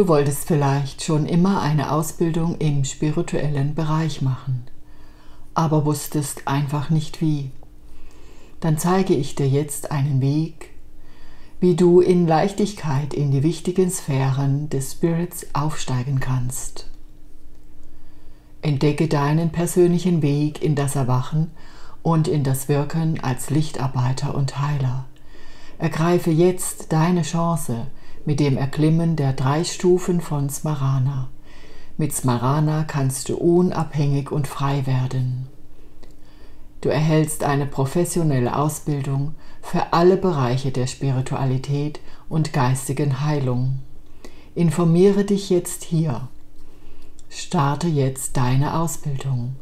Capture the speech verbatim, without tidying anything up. Du wolltest vielleicht schon immer eine Ausbildung im spirituellen Bereich machen, aber wusstest einfach nicht wie. Dann zeige ich dir jetzt einen Weg, wie du in Leichtigkeit in die wichtigen Sphären des Spirits aufsteigen kannst. Entdecke deinen persönlichen Weg in das Erwachen und in das Wirken als Lichtarbeiter und Heiler. Ergreife jetzt deine Chance mit dem Erklimmen der drei Stufen von Smaranaa. Mit Smaranaa kannst du unabhängig und frei werden. Du erhältst eine professionelle Ausbildung für alle Bereiche der Spiritualität und geistigen Heilung. Informiere dich jetzt hier. Starte jetzt deine Ausbildung.